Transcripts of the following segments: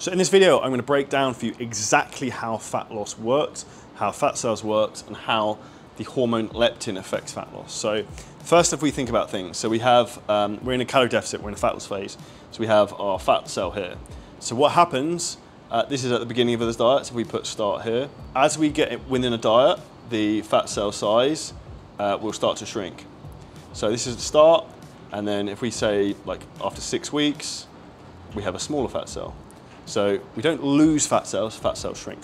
So in this video, I'm going to break down for you exactly how fat loss works, how fat cells works, and how the hormone leptin affects fat loss. So first, if we think about things, so we have, we're in a calorie deficit, we're in a fat loss phase. So we have our fat cell here. So what happens, this is at the beginning of this diet, so we put start here. As we get within a diet, the fat cell size will start to shrink. So this is the start, and then if we say like after 6 weeks, we have a smaller fat cell. So we don't lose fat cells shrink.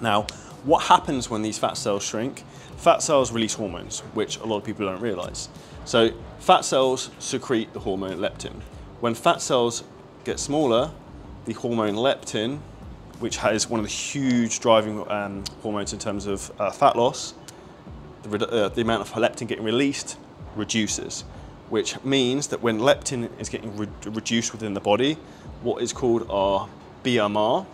Now, what happens when these fat cells shrink? Fat cells release hormones, which a lot of people don't realize. So fat cells secrete the hormone leptin. When fat cells get smaller, the hormone leptin, which is one of the huge driving hormones in terms of fat loss, the amount of leptin getting released reduces, which means that when leptin is getting reduced within the body, what is called our BMR,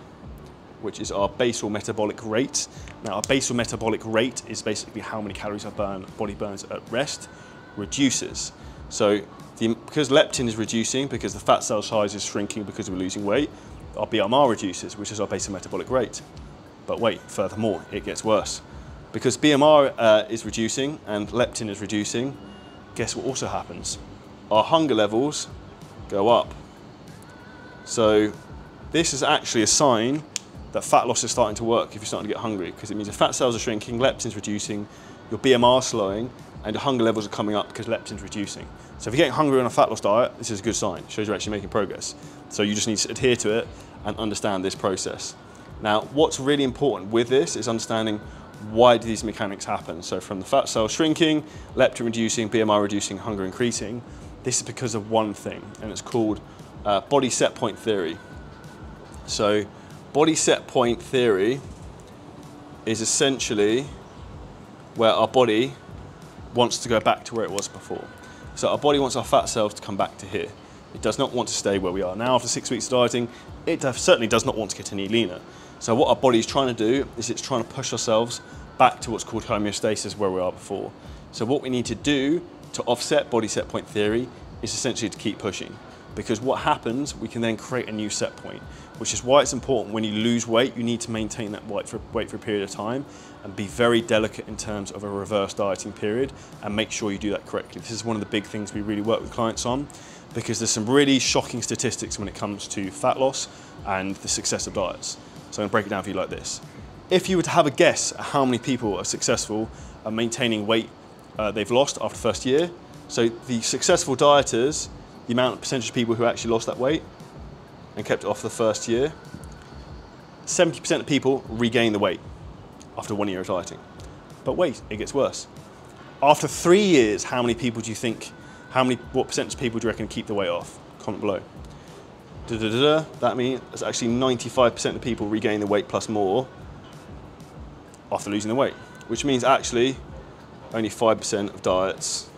which is our basal metabolic rate. Now, our basal metabolic rate is basically how many calories our body burns at rest, reduces. So because leptin is reducing, because the fat cell size is shrinking because we're losing weight, our BMR reduces, which is our basal metabolic rate. But wait, furthermore, it gets worse. Because BMR is reducing and leptin is reducing, guess what also happens? Our hunger levels go up. So this is actually a sign that fat loss is starting to work if you're starting to get hungry, because it means the fat cells are shrinking, leptin's reducing, your BMR slowing, and your hunger levels are coming up because leptin's reducing. So if you're getting hungry on a fat loss diet, this is a good sign. It shows you're actually making progress. So you just need to adhere to it and understand this process. Now, what's really important with this is understanding why do these mechanics happen? So from the fat cell shrinking, leptin reducing, BMR reducing, hunger increasing, this is because of one thing, and it's called body set point theory. So body set point theory is essentially where our body wants to go back to where it was before. So our body wants our fat cells to come back to here. It does not want to stay where we are now after 6 weeks of dieting. It certainly does not want to get any leaner. So what our body is trying to do is it's trying to push ourselves back to what's called homeostasis, where we are before. So what we need to do to offset body set point theory is essentially to keep pushing, because what happens, we can then create a new set point, which is why it's important when you lose weight, you need to maintain that weight for a period of time and be very delicate in terms of a reverse dieting period and make sure you do that correctly. This is one of the big things we really work with clients on, because there's some really shocking statistics when it comes to fat loss and the success of diets. So I'm gonna break it down for you like this. If you were to have a guess at how many people are successful at maintaining weight they've lost after the first year, so the successful dieters, the amount of percentage of people who actually lost that weight and kept it off the first year, 70% of people regain the weight after 1 year of dieting. But wait, it gets worse. After 3 years, how many people do you think, what percentage of people do you reckon keep the weight off? Comment below. That means it's actually 95% of people regain the weight plus more after losing the weight, which means actually only 5% of diets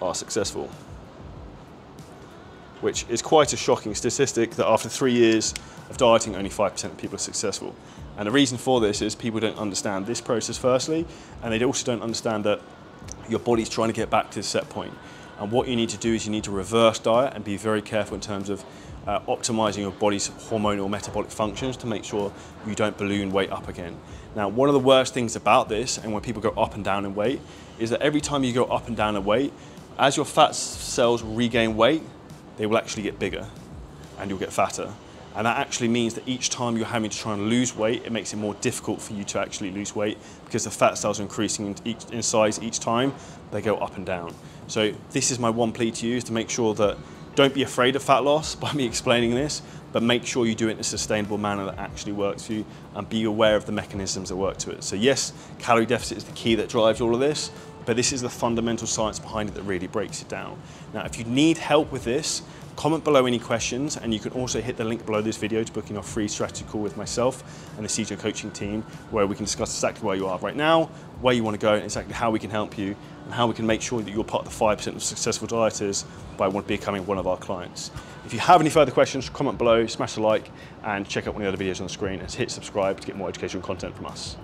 are successful, which is quite a shocking statistic that after 3 years of dieting, only 5% of people are successful. And the reason for this is people don't understand this process firstly, and they also don't understand that your body's trying to get back to the set point. And what you need to do is you need to reverse diet and be very careful in terms of optimizing your body's hormonal metabolic functions to make sure you don't balloon weight up again. Now, one of the worst things about this, and when people go up and down in weight, is that every time you go up and down in weight, as your fat cells regain weight, they will actually get bigger and you'll get fatter. And that actually means that each time you're having to try and lose weight, it makes it more difficult for you to actually lose weight because the fat cells are increasing in size each time they go up and down. So this is my one plea to you, is to make sure that don't be afraid of fat loss by me explaining this, but make sure you do it in a sustainable manner that actually works for you and be aware of the mechanisms that work to it. So yes, calorie deficit is the key that drives all of this, but this is the fundamental science behind it that really breaks it down. Now, if you need help with this, comment below any questions, and you can also hit the link below this video to book in our free strategy call with myself and the CJ coaching team, where we can discuss exactly where you are right now, where you want to go, and exactly how we can help you and how we can make sure that you're part of the 5% of successful dieters by becoming one of our clients. If you have any further questions, comment below, smash the like, and check out one of the other videos on the screen and hit subscribe to get more educational content from us.